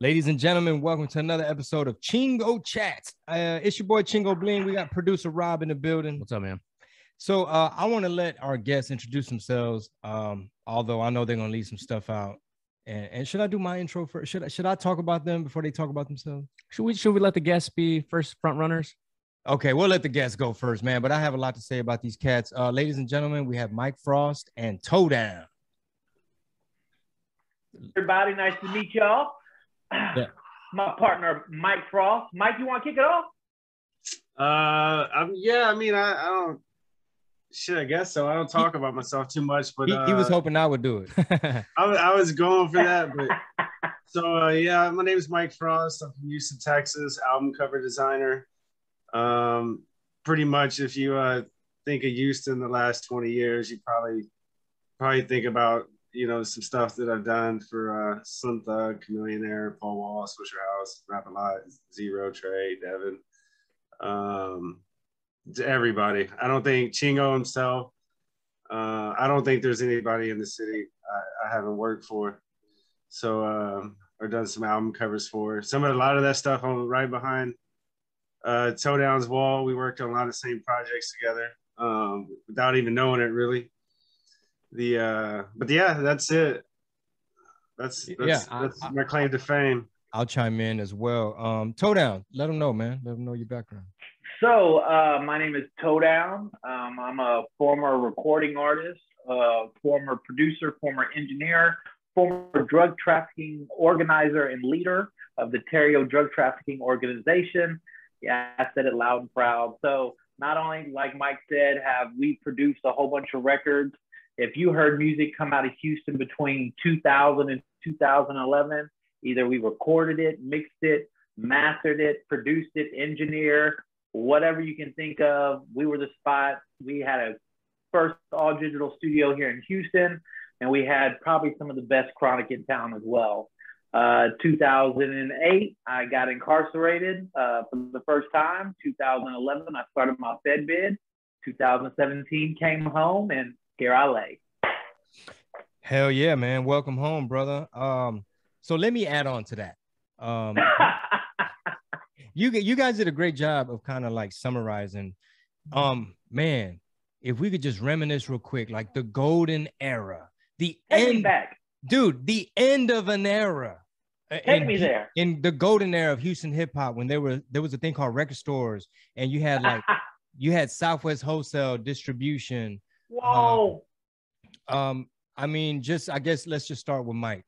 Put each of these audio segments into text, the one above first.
Ladies and gentlemen, welcome to another episode of Chingo Chats. It's your boy Chingo Bling. We got producer Rob in the building. What's up, man? So I want to let our guests introduce themselves, although I know they're going to leave some stuff out. And should I do my intro first? Should I talk about them before they talk about themselves? Should we let the guests be first front runners? Okay, we'll let the guests go first, man. But I have a lot to say about these cats. Ladies and gentlemen, we have Mike Frost and Tow Down. Everybody, nice to meet y'all. Yeah. My partner, Mike Frost. Mike, you want to kick it off? I don't. Shit, I guess so. I don't talk about myself too much, but he was hoping I would do it. I was going for that, but yeah. My name is Mike Frost. I'm from Houston, Texas. Album cover designer. Pretty much, if you think of Houston the last 20 years, you probably think about, you know, some stuff that I've done for Slim Thug, Chamillionaire, Paul Wall, Swishahouse, Rap a Lot, Z-Ro, Trae, Devin, to everybody. I don't think Chingo himself, I don't think there's anybody in the city I haven't worked for, so or done some album covers for. A lot of that stuff I'm right behind Tow Down's wall. We worked on a lot of the same projects together, without even knowing it, really. But yeah, that's it. That's my claim to fame. I'll chime in as well. Tow Down, let them know, man. Let them know your background. So my name is Tow Down. I'm a former recording artist, former producer, former engineer, former drug trafficking organizer and leader of the Terio drug trafficking organization. Yeah, I said it loud and proud. So not only, like Mike said, have we produced a whole bunch of records. If you heard music come out of Houston between 2000 and 2011, either we recorded it, mixed it, mastered it, produced it, engineered, whatever you can think of, we were the spot. We had a first all-digital studio here in Houston, and we had probably some of the best chronic in town as well. 2008, I got incarcerated for the first time. 2011, I started my Fed bid. 2017, came home, and here I lay. Hell yeah, man. Welcome home, brother. So let me add on to that. You guys did a great job of kind of like summarizing. Man, if we could just reminisce real quick, like the golden era, the end back. Dude, the end of an era. Take me there. In the golden era of Houston hip hop, when there was a thing called record stores, and you had like Southwest wholesale distribution. Whoa. I mean, I guess let's just start with Mike.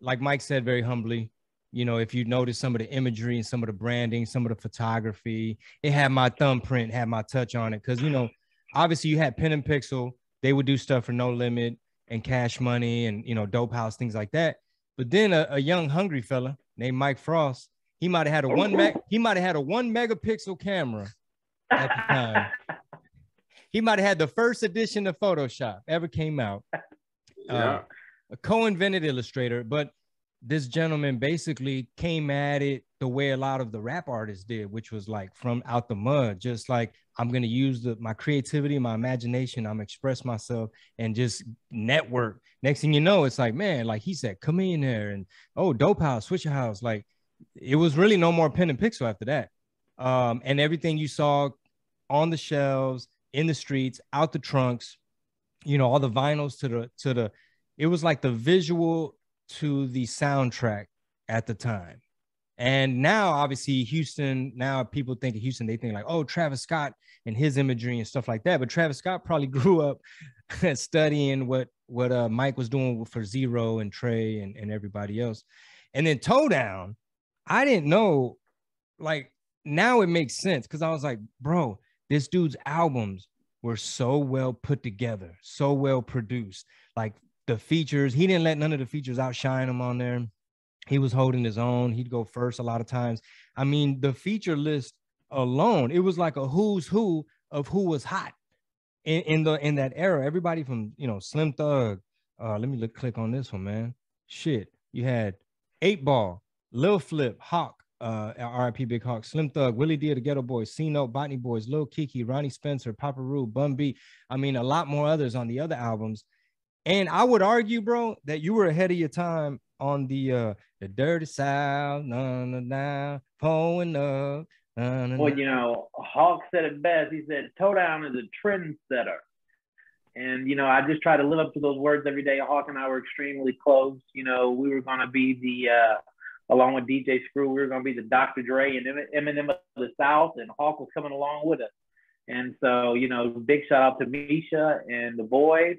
Like Mike said very humbly, you know, if you notice some of the imagery and some of the branding, some of the photography, it had my thumbprint, had my touch on it. Cause you know, obviously you had Pen and Pixel, they would do stuff for No Limit and Cash Money and, you know, Dope House, things like that. But then a young hungry fella named Mike Frost, he might have had a one megapixel camera at the time. He might have had the first edition of Photoshop ever came out. Yeah. A co-invented Illustrator, but this gentleman basically came at it the way a lot of the rap artists did, which was like from out the mud, just like I'm going to use my creativity, my imagination, I'm express myself and just network. Next thing you know, it's like, man, like he said, come in there and oh, Dope House, Swishahouse. Like it was really no more Pen and Pixel after that. And everything you saw on the shelves, in the streets, out the trunks, you know, all the vinyls to the, it was like the visual to the soundtrack at the time. And now obviously Houston, now people think of Houston, they think like, oh, Travis Scott and his imagery and stuff like that. But Travis Scott probably grew up studying what Mike was doing for Z-Ro and Trae and everybody else. And then Tow Down, I didn't know, like now it makes sense. Cause I was like, bro, this dude's albums were so well put together, so well produced. Like the features, he didn't let none of the features outshine him on there. He was holding his own. He'd go first a lot of times. I mean, the feature list alone, it was like a who's who of who was hot in that era. Everybody from, you know, Slim Thug. Let me click on this one, man. Shit, you had 8 Ball, Lil Flip, Hawk. R.I.P. Big Hawk, Slim Thug, Willie D, The Ghetto Boys, C-Note, Botany Boys, Lil Kiki, Ronnie Spencer, Papa Rue, Bun B. I mean, a lot more others on the other albums. And I would argue, bro, that you were ahead of your time on the The dirty south, pulling up. Well, you know, Hawk said it best. He said, Tow Down is a trendsetter. And, you know, I just try to live up to those words every day. Hawk and I were extremely close. You know, we were going to be the, along with DJ Screw, we were going to be the Dr. Dre and Eminem of the South, and Hawk was coming along with us. And so, you know, big shout out to Misha and the boys.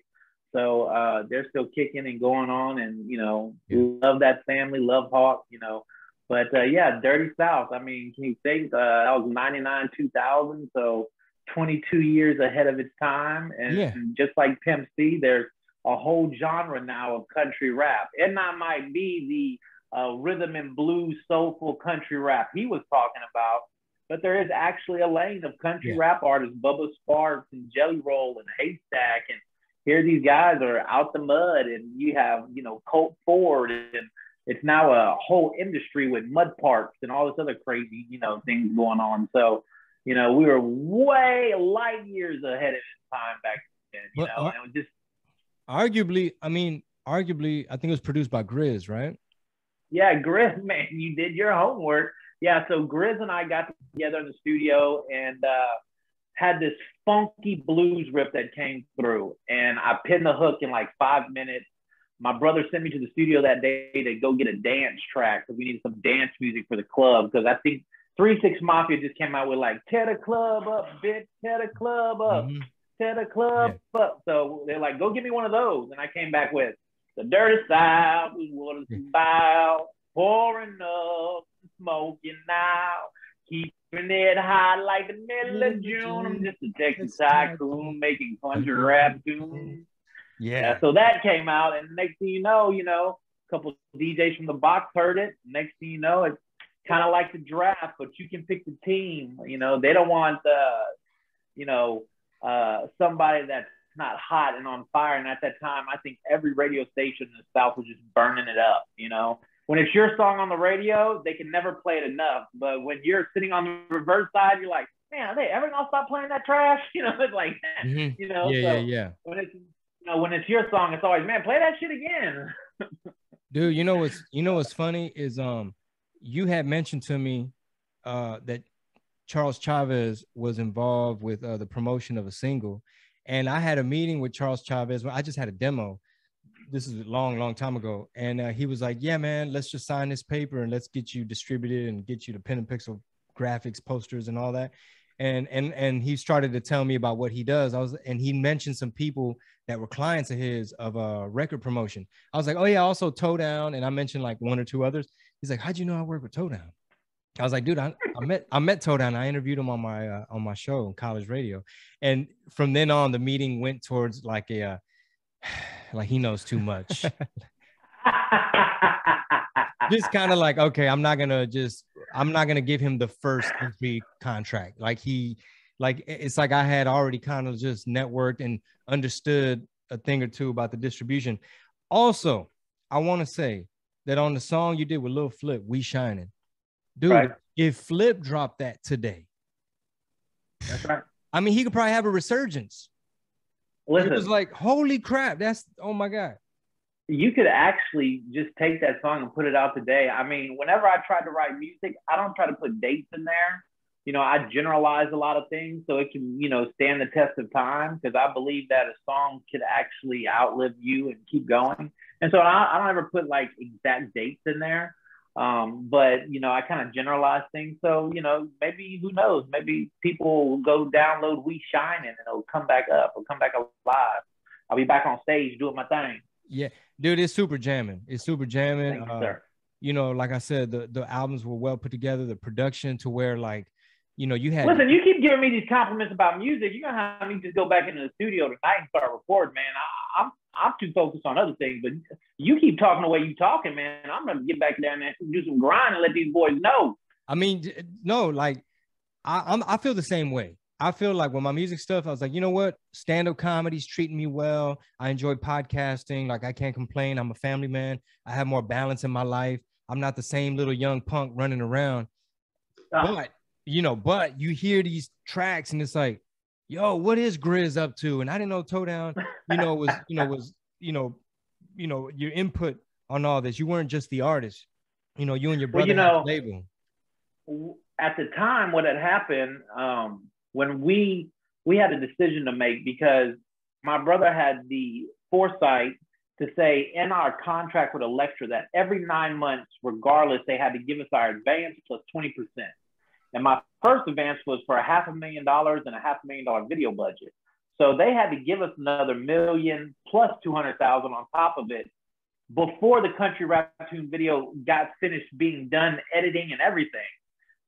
So they're still kicking and going on, and, you know, love that family, love Hawk, you know. But, yeah, Dirty South, I mean, can you think? That was 99, 2000, so 22 years ahead of its time. And just like Pimp C, there's a whole genre now of country rap. And I might be the rhythm and blues, soulful country rap he was talking about. But there is actually a lane of country rap artists, Bubba Sparks and Jelly Roll and Haystack. And here these guys are out the mud, and you have, you know, Colt Ford, and it's now a whole industry with mud parks and all this other crazy, you know, things going on. So, you know, we were way light years ahead of time back then, you know, and it was just arguably, I mean, I think it was produced by Grizz, right? Yeah, Grizz, man, you did your homework. Yeah, so Grizz and I got together in the studio and had this funky blues riff that came through, and I pinned the hook in like 5 minutes. My brother sent me to the studio that day to go get a dance track because we needed some dance music for the club, because I think 3-6 Mafia just came out with like, tear the club up, bitch, tear the club up, tear the club up. So they're like, go get me one of those. And I came back with the dirty side, we want to bow, pouring up, smoking now, keeping it hot like the middle of June. I'm just a Texas tycoon making country rap tunes. Yeah, so that came out, and next thing you know, a couple of DJs from the box heard it. Next thing you know, it's kind of like the draft, but you can pick the team. You know, they don't want, you know, somebody that's not hot and on fire. And at that time, I think every radio station in the South was just burning it up, you know. When it's your song on the radio, they can never play it enough. But when you're sitting on the reverse side, you're like, man, are they ever going to stop playing that trash? You know, it's like, you know. When it's, you know, when it's your song, it's always, man, play that shit again. Dude, you know what's funny is you had mentioned to me that Charles Chavez was involved with the promotion of a single, and I had a meeting with Charles Chavez. I just had a demo. This is a long, long time ago, and he was like, "Yeah, man, let's just sign this paper and let's get you distributed and get you the pen and pixel graphics, posters, and all that." And he started to tell me about what he does. And he mentioned some people that were clients of his of record promotion. I was like, "Oh yeah, also Tow Down," and I mentioned like 1 or 2 others. He's like, "How'd you know I work with Tow Down?" I was like, "Dude, I met Tow Down. I interviewed him on my show on college radio." And from then on, the meeting went towards like a. Like he knows too much. Just kind of like, okay, I'm not gonna give him the first entry contract. Like it's like I had already kind of just networked and understood a thing or two about the distribution. Also, I want to say that on the song you did with Lil Flip, "We Shining," dude. Right. If Flip dropped that today, that's right. I mean, he could probably have a resurgence. Listen, it was like, holy crap, that's, oh my God. You could actually just take that song and put it out today. I mean, whenever I tried to write music, I don't try to put dates in there. You know, I generalize a lot of things so it can, you know, stand the test of time, because I believe that a song could actually outlive you and keep going. And so I don't ever put like exact dates in there. But, you know, I kind of generalize things. So, you know, maybe, who knows, maybe people will go download "We Shining" and it'll come back up or come back alive. I'll be back on stage doing my thing. Yeah, dude, it's super jamming. It's super jamming. Thank you, sir. You know, like I said, the albums were well put together, the production to where like, you know, you had. Listen, you keep giving me these compliments about music. You're going to have me just go back into the studio tonight and start recording, man. I'm too focused on other things, but you keep talking the way you talking, man. I'm going to get back down there and do some grind and let these boys know. I mean, no, like I feel the same way. I feel like with my music stuff, I was like, you know what? Stand-up comedy's treating me well. I enjoy podcasting. Like I can't complain. I'm a family man. I have more balance in my life. I'm not the same little young punk running around. But you hear these tracks and it's like, yo, what is Grizz up to? And I didn't know Tow Down, was your input on all this. You weren't just the artist. you know, you and your brother had a label? At the time, what had happened, when we had a decision to make, because my brother had the foresight to say in our contract with Electra that every 9 months, regardless, they had to give us our advance plus 20%. And my first advance was for a $500,000 and a $500,000 video budget. So they had to give us another $1 million plus 200,000 on top of it before the Country Rap Tune video got finished being done, editing and everything.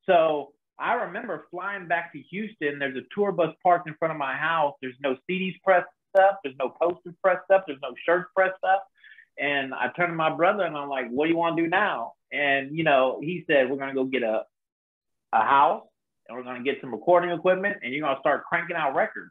So I remember flying back to Houston. There's a tour bus parked in front of my house. There's no CDs pressed up. There's no posters pressed up. There's no shirts pressed up. And I turned to my brother and I'm like, what do you want to do now? And, you know, he said, we're going to go get a house and we're going to get some recording equipment and you're going to start cranking out records.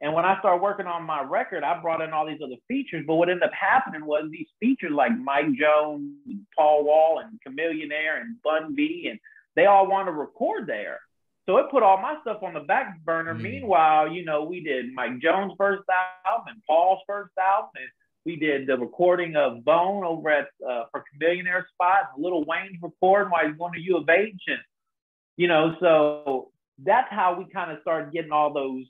And when I started working on my record, I brought in all these other features. But what ended up happening was these features like Mike Jones, and Paul Wall, and Chamillionaire, and Bun B, and they all wanted to record there. So it put all my stuff on the back burner. Meanwhile, you know, we did Mike Jones' first album and Paul's first album. And we did the recording of Bone over at for Chamillionaire spot, and Lil Wayne's recording while he's going to U of H. And, you know, so that's how we kind of started getting all those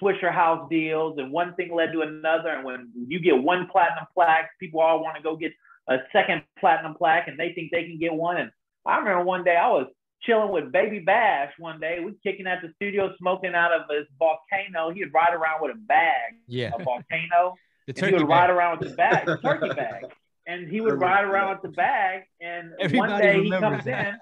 Swishahouse deals, and one thing led to another. And when you get one platinum plaque, people all want to go get a second platinum plaque, and they think they can get one. And I remember one day I was chilling with Baby Bash one day. We kicking at the studio, smoking out of his volcano. He'd ride around with a bag, a volcano. Turkey bag. And he would ride around with the bag, and one day he comes in.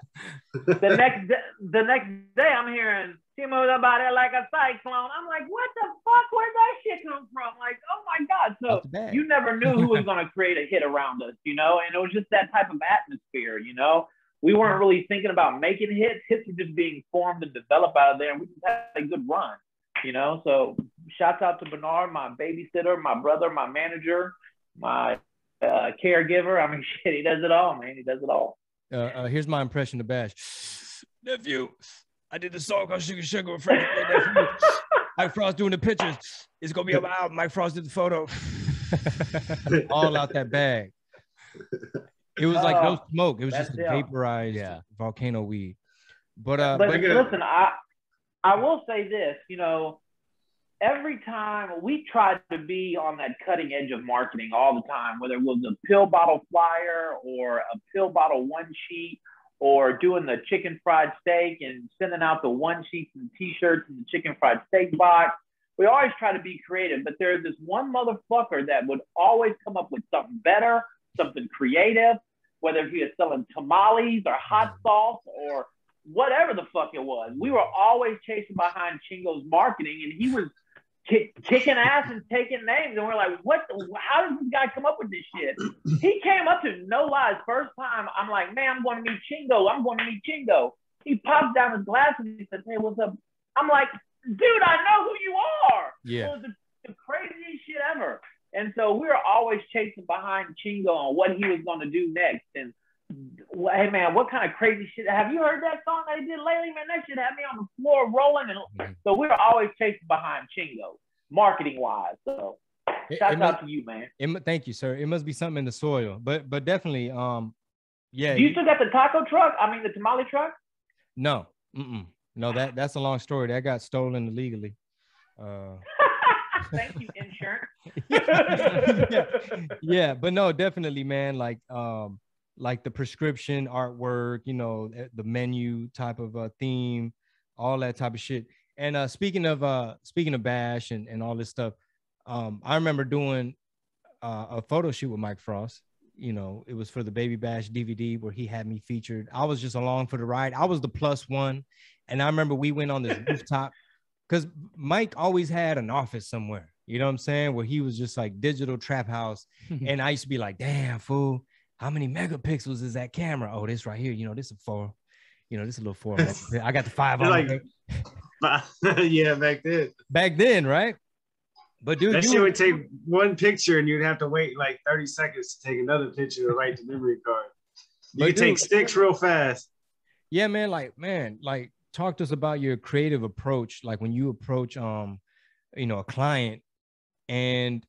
The next day, I'm hearing she moved about it like a cyclone. I'm like, what the fuck? Where'd that shit come from? Like, oh my god! So you never knew who was gonna create a hit around us, you know? And it was just that type of atmosphere, you know. We weren't really thinking about making hits. Hits were just being formed and developed out of there, and we just had a good run, you know. So shouts out to Bernard, my babysitter, my brother, my manager, my caregiver. I mean, shit, he does it all, man. He does it all. Here's my impression of Bash. Nephew, I did the song called Sugar Sugar with Frank. Mike Frost doing the pictures. It's going to be on my album. Mike Frost did the photo. All out that bag. It was like no smoke. It was just vaporized volcano weed. But listen, I will say this, you know, every time we tried to be on that cutting edge of marketing all the time, whether it was a pill bottle flyer or a pill bottle one sheet or doing the chicken fried steak and sending out the one sheets and t-shirts and the chicken fried steak box. We always try to be creative, but there's this one motherfucker that would always come up with something better, something creative, whether he was selling tamales or hot sauce or whatever the fuck it was. We were always chasing behind Chingo's marketing, and he was kicking ass and taking names, and we're like, what the, how did this guy come up with this shit? He came up to No Lies first time. I'm like, man, I'm going to meet Chingo. He pops down his glasses and he says, hey, what's up? I'm like, dude, I know who you are. Yeah. It was the craziest shit ever. And so we were always chasing behind Chingo on what he was going to do next. And hey, man, what kind of crazy shit? Have you heard that song they did lately? Man, that shit had me on the floor rolling. And so we were always chasing behind Chingo, marketing-wise. So shout out to you, man. Thank you, sir. It must be something in the soil. But definitely, yeah. Do you still got the taco truck? I mean, the tamale truck? No. No, that's a long story. That got stolen illegally. Thank you, insurance. Yeah, but no, definitely, man. Like the prescription artwork, you know, the menu type of theme, all that type of shit. And speaking of Bash and all this stuff, I remember doing a photo shoot with Mike Frost. You know, it was for the Baby Bash DVD where he had me featured. I was just along for the ride. I was the plus one. And I remember we went on this rooftop because Mike always had an office somewhere, you know what I'm saying, where he was just like digital trap house. And I used to be like, damn, fool. How many megapixels is that camera? Oh, this right here. You know, this is 4. You know, this is a little 4. I got the 5 on like, yeah, back then. Back then, right? But dude, that shit would take one picture and you'd have to wait like 30 seconds to take another picture to write the memory card. You could take sticks real fast. Yeah, man. Like talk to us about your creative approach. Like when you approach, you know, a client and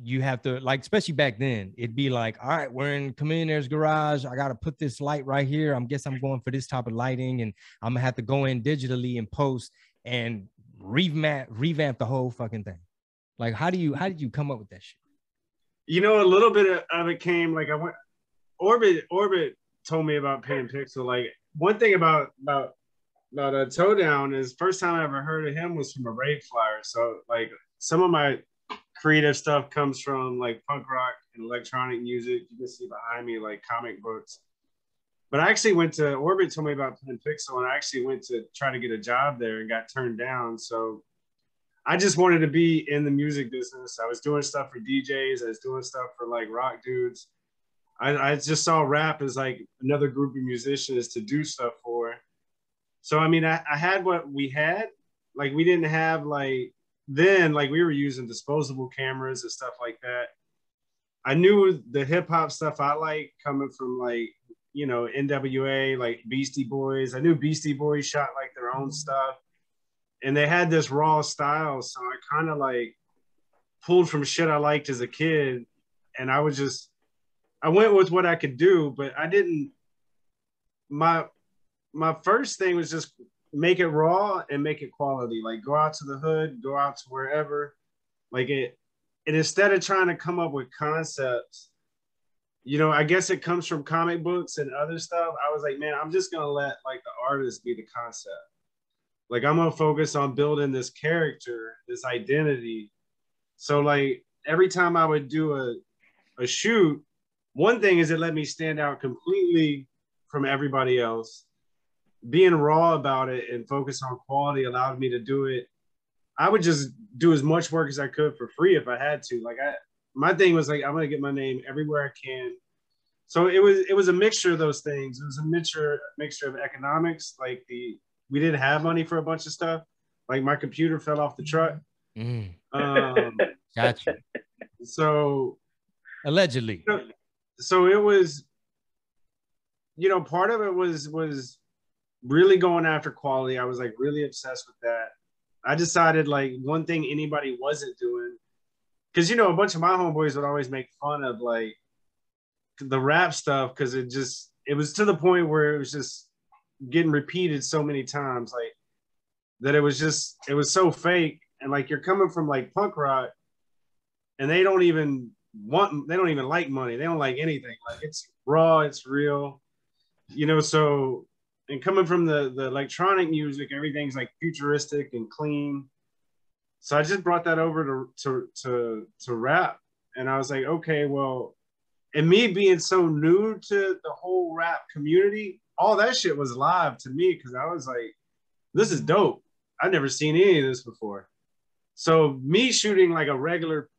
you have to, like, especially back then, it'd be like, all right, we're in Chamillionaire's garage. I got to put this light right here. I guess I'm going for this type of lighting, and I'm gonna have to go in digitally and post and revamp the whole fucking thing. Like, how did you come up with that shit? You know, a little bit of it came, like, I went, Orbit told me about Pan Pixel. Like, one thing about Tow Down is, first time I ever heard of him was from a raid flyer. So, like, some of my creative stuff comes from, like, punk rock and electronic music. You can see behind me, like, comic books. But I actually went to, Orbit told me about Pan Pixel, and I actually went to try to get a job there and got turned down. So I just wanted to be in the music business. I was doing stuff for DJs. I was doing stuff for, like, rock dudes. I just saw rap as, like, another group of musicians to do stuff for. So, I mean, I had what we had. Like, we didn't have, like, then, like, we were using disposable cameras and stuff like that. I knew the hip hop stuff I like coming from, like, you know, NWA, like Beastie Boys. I knew Beastie Boys shot, like, their own stuff. And they had this raw style. So I kind of, like, pulled from shit I liked as a kid. And I went with what I could do, but I didn't, my first thing was just make it raw and make it quality. Like, go out to the hood, go out to wherever. Like, it, and instead of trying to come up with concepts, you know, I guess it comes from comic books and other stuff. I was like, man, I'm just going to let, like, the artist be the concept. Like, I'm going to focus on building this character, this identity. So, like, every time I would do a shoot, one thing is it let me stand out completely from everybody else. Being raw about it and focus on quality allowed me to do it. I would just do as much work as I could for free if I had to. Like, my thing was, like, I'm going to get my name everywhere I can. So it was a mixture of those things. It was a mixture of economics. Like, we didn't have money for a bunch of stuff. Like, my computer fell off the truck. Mm. Gotcha. So allegedly. You know, so it was, you know, part of it was really going after quality. I was, like, really obsessed with that. I decided, like, one thing anybody wasn't doing, because, you know, a bunch of my homeboys would always make fun of, like, the rap stuff, because it was to the point where it was just getting repeated so many times, like, that it was so fake. And, like, you're coming from, like, punk rock, and they don't even like money. They don't like anything. Like, it's raw, it's real, you know. So, and coming from the electronic music, everything's, like, futuristic and clean. So I just brought that over to rap, and I was like, okay, well, and me being so new to the whole rap community, all that shit was live to me, because I was like, this is dope. I've never seen any of this before. So me shooting, like, a regular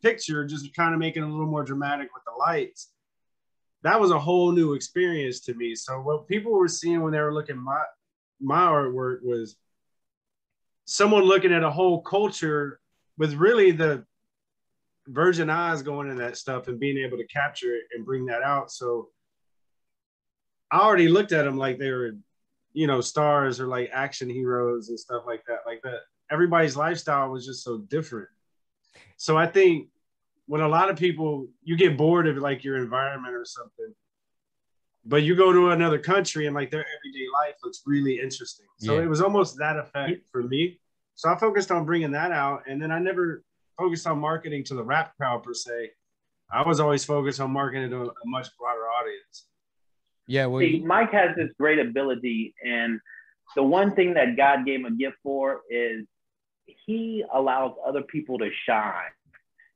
picture, just kind of making it a little more dramatic with the lights, that was a whole new experience to me. So what people were seeing when they were looking at my artwork was someone looking at a whole culture with really the virgin eyes going in that stuff and being able to capture it and bring that out. So I already looked at them like they were, you know, stars or, like, action heroes and stuff like that. Like, that everybody's lifestyle was just so different. So I think when a lot of people, you get bored of, like, your environment or something, but you go to another country and, like, their everyday life looks really interesting. So yeah, it was almost that effect for me. So I focused on bringing that out. And then I never focused on marketing to the rap crowd per se. I was always focused on marketing to a much broader audience. Yeah. Well, see, Mike has this great ability. And the one thing that God gave him a gift for is he allows other people to shine,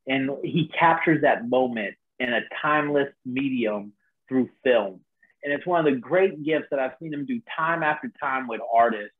and he captures that moment in a timeless medium through film. And it's one of the great gifts that I've seen him do time after time with artists.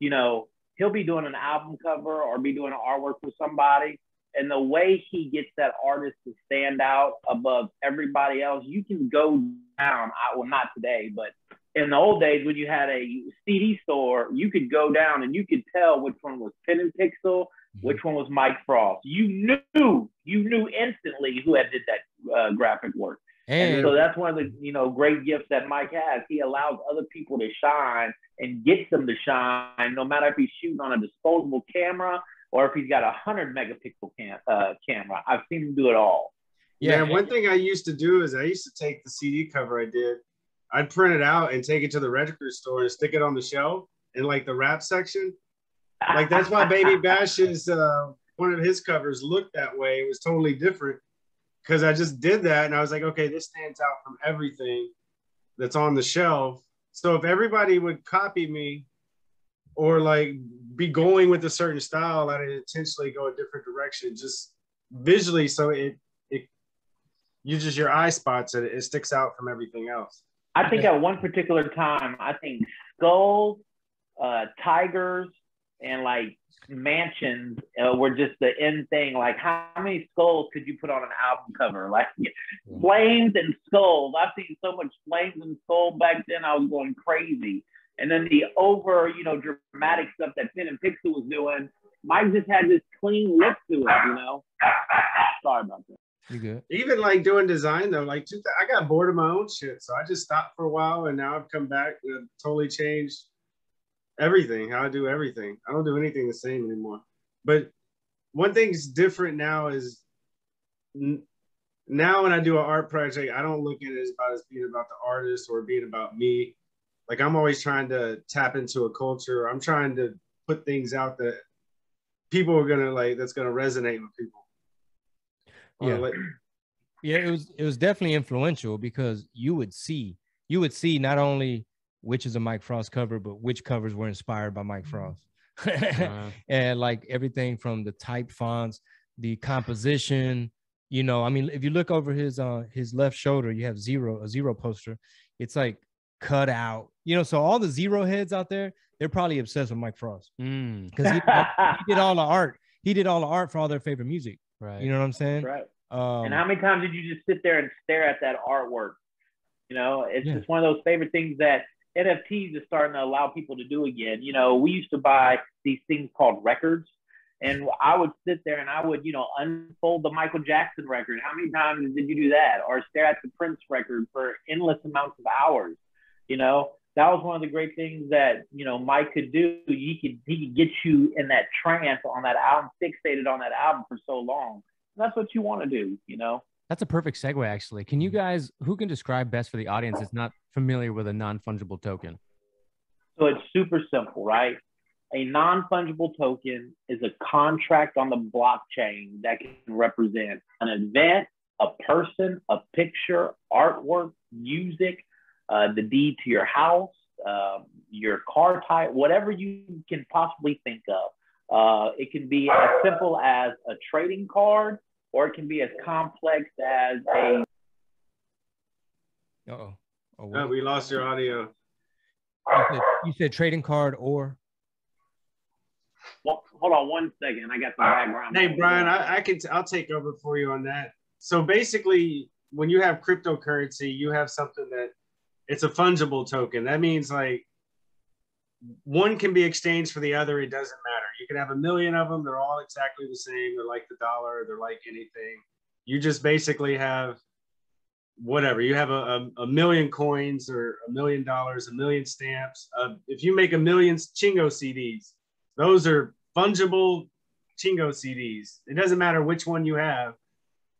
You know, he'll be doing an album cover or be doing an artwork for somebody, and the way he gets that artist to stand out above everybody else, you can go down. Well, not today, but in the old days, when you had a CD store, you could go down and you could tell which one was Pen and Pixel, which one was Mike Frost. You knew instantly who had did that graphic work. And so that's one of the, you know, great gifts that Mike has. He allows other people to shine and gets them to shine, no matter if he's shooting on a disposable camera or if he's got a 100 megapixel camera. I've seen him do it all. Yeah, one thing I used to do is I used to take the CD cover I did, I'd print it out and take it to the record store and stick it on the shelf in like the rap section. Like that's why Baby Bash's one of his covers looked that way. It was totally different because I just did that and I was like, okay, this stands out from everything that's on the shelf. So if everybody would copy me or like be going with a certain style, I'd intentionally go a different direction just visually, so it uses your eye spots and it sticks out from everything else. I think at one particular time, I think skulls, tigers, and like mansions were just the end thing. Like, how many skulls could you put on an album cover? Like, flames and skulls. I've seen so much flames and skull back then. I was going crazy. And then the over, dramatic stuff that Pen and Pixel was doing. Mike just had this clean look to it, Sorry about that. You good? Even like doing design though, like I got bored of my own shit, so I just stopped for a while, and now I've come back and totally changed everything. How I do everything, I don't do anything the same anymore. But one thing's different now is now when I do an art project, I don't look at it as being about the artist or being about me. Like I'm always trying to tap into a culture. I'm trying to put things out that people are gonna like. That's gonna resonate with people. Yeah. Yeah, it was definitely influential because you would see not only which is a Mike Frost cover, but which covers were inspired by Mike Frost. And like everything from the type fonts, the composition, I mean, if you look over his left shoulder, you have a Z-Ro poster. It's like cut out, so all the Z-Ro heads out there, they're probably obsessed with Mike Frost because he did all the art. He did all the art for all their favorite music. Right. You know what I'm saying? Right. And how many times did you just sit there and stare at that artwork? It's just one of those favorite things that NFTs are starting to allow people to do again. We used to buy these things called records, and I would sit there and I would, unfold the Michael Jackson record. How many times did you do that? Or stare at the Prince record for endless amounts of hours? That was one of the great things that, Mike could do. He could get you in that trance on that album, fixated on that album for so long. And that's what you want to do, That's a perfect segue, actually. Can you guys, who can describe best for the audience that's not familiar with a non-fungible token? So it's super simple, right? A non-fungible token is a contract on the blockchain that can represent an event, a person, a picture, artwork, music, the deed to your house, your car type, whatever you can possibly think of. It can be as simple as a trading card, or it can be as complex as a... Uh-oh. Oh, no, we lost your audio. You said trading card or... Well, hold on one second. I got the background. Hey, Brian, I'll take over for you on that. So basically, when you have cryptocurrency, you have something that... It's a fungible token. That means like one can be exchanged for the other. It doesn't matter. You can have 1 million of them. They're all exactly the same. They're like the dollar. They're like anything. You just basically have whatever. You have a 1 million coins or $1 million, 1 million stamps. If you make 1 million Chingo CDs, those are fungible Chingo CDs. It doesn't matter which one you have.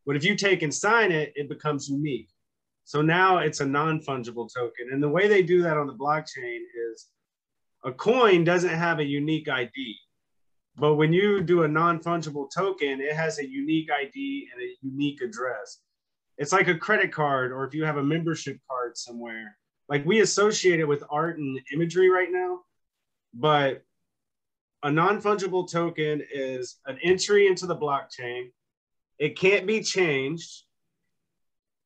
But if you take and sign it, it becomes unique. So now it's a non-fungible token. And the way they do that on the blockchain is a coin doesn't have a unique ID. But when you do a non-fungible token, it has a unique ID and a unique address. It's like a credit card, or if you have a membership card somewhere. Like we associate it with art and imagery right now. But a non-fungible token is an entry into the blockchain. It can't be changed.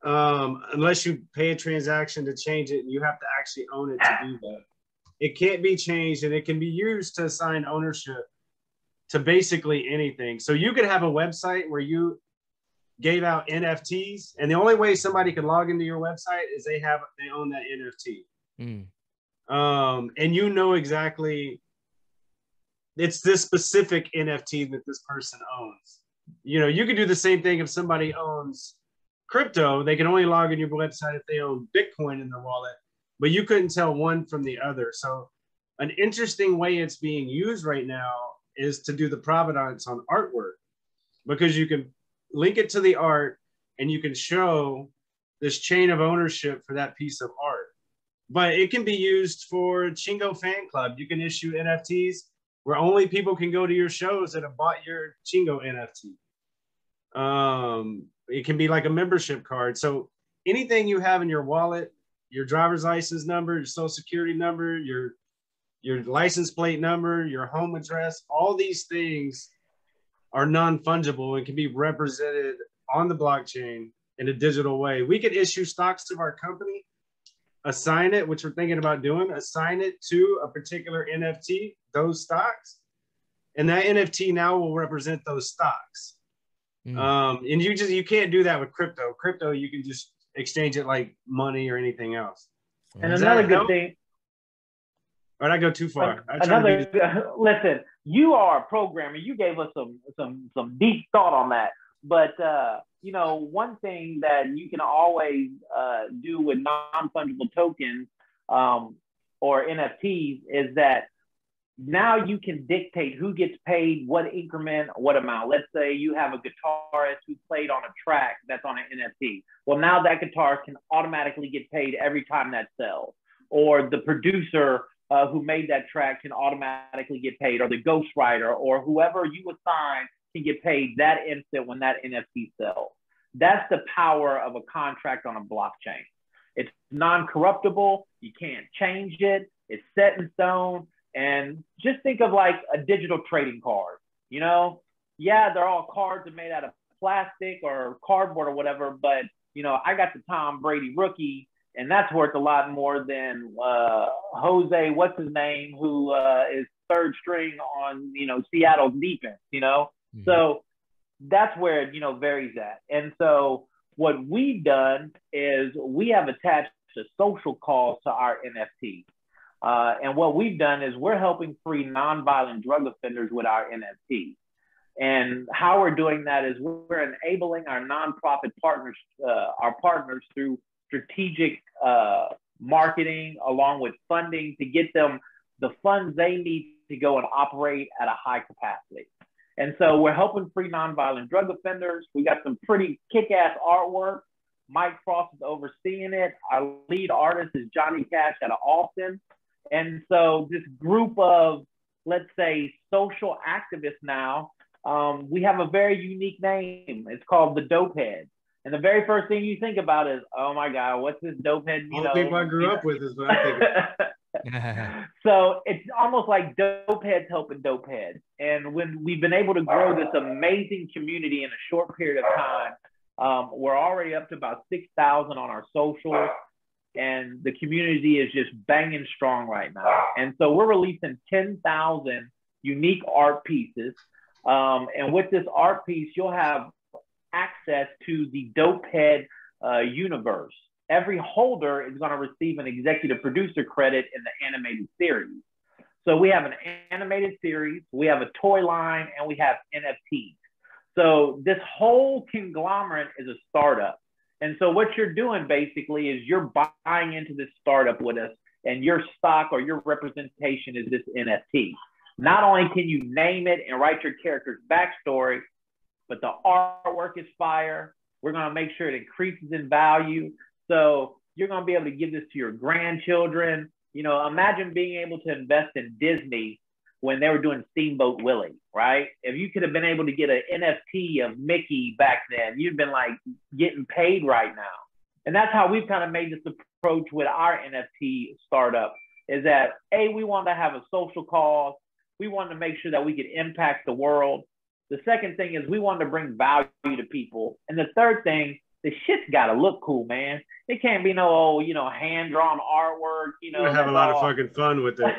Unless you pay a transaction to change it, and you have to actually own it to do that. It can't be changed, and it can be used to assign ownership to basically anything. So you could have a website where you gave out NFTs, and the only way somebody can log into your website is they own that NFT. And exactly it's this specific NFT that this person owns. You could do the same thing if somebody owns crypto. They can only log in your website if they own Bitcoin in their wallet, but you couldn't tell one from the other. So an interesting way it's being used right now is to do the provenance on artwork, because you can link it to the art and you can show this chain of ownership for that piece of art. But it can be used for Chingo Fan Club. You can issue NFTs where only people can go to your shows that have bought your Chingo NFT. It can be like a membership card. So anything you have in your wallet, your driver's license number, your social security number, your license plate number, your home address, all these things are non-fungible and can be represented on the blockchain in a digital way. We could issue stocks of our company, assign it, which we're thinking about doing, assign it to a particular NFT, those stocks, and that NFT now will represent those stocks. And you can't do that with crypto. Crypto, you can just exchange it like money or anything else. And another good thing. Or I go too far. Listen, you are a programmer. You gave us some deep thought on that. But you know, one thing that you can always do with non-fungible tokens or NFTs is that now you can dictate who gets paid, what increment, what amount. Let's say you have a guitarist who played on a track that's on an NFT. Well, now that guitarist can automatically get paid every time that sells, or the producer who made that track can automatically get paid, or the ghostwriter, or whoever you assign can get paid that instant when that NFT sells. That's the power of a contract on a blockchain. It's non-corruptible. You can't change it. It's set in stone. And just think of like a digital trading card, you know? Yeah, they're all cards that are made out of plastic or cardboard or whatever, but, you know, I got the Tom Brady rookie, and that's worth a lot more than Jose, what's his name, who is third string on, you know, Seattle's defense, you know? Mm-hmm. So that's where it, you know, varies at. And so what we've done is we have attached a social cause to our NFT. And what we've done is we're helping free nonviolent drug offenders with our NFT. And how we're doing that is we're enabling our nonprofit partners, our partners, through strategic marketing along with funding to get them the funds they need to go and operate at a high capacity. And so we're helping free nonviolent drug offenders. We got some pretty kick-ass artwork. Mike Frost is overseeing it. Our lead artist is Johnny Cash out of Austin. And so this group of, let's say, social activists now, we have a very unique name. It's called the Dopeheads. And the very first thing you think about is, oh my God, what's this Dopehead? All the people I grew up with is what I figured. So it's almost like Dopeheads helping Dopeheads. And when we've been able to grow this amazing community in a short period of time, we're already up to about 6,000 on our socials. And the community is just banging strong right now. And so we're releasing 10,000 unique art pieces. And with this art piece, you'll have access to the Dopehead universe. Every holder is going to receive an executive producer credit in the animated series. So we have an animated series, we have a toy line, and we have NFTs. So this whole conglomerate is a startup. And so what you're doing basically is you're buying into this startup with us, and your stock or your representation is this NFT. Not only can you name it and write your character's backstory, but the artwork is fire. We're going to make sure it increases in value. So you're going to be able to give this to your grandchildren. You know, imagine being able to invest in Disney when they were doing Steamboat Willie, right? If you could have been able to get an NFT of Mickey back then, you'd been like getting paid right now. And that's how we've kind of made this approach with our NFT startup, is that A, we want to have a social cause. We want to make sure that we could impact the world. The second thing is we want to bring value to people. And the third thing, the shit's got to look cool, man. It can't be no old, you know, hand-drawn artwork, you know. We're going to have a lot of fucking fun with it.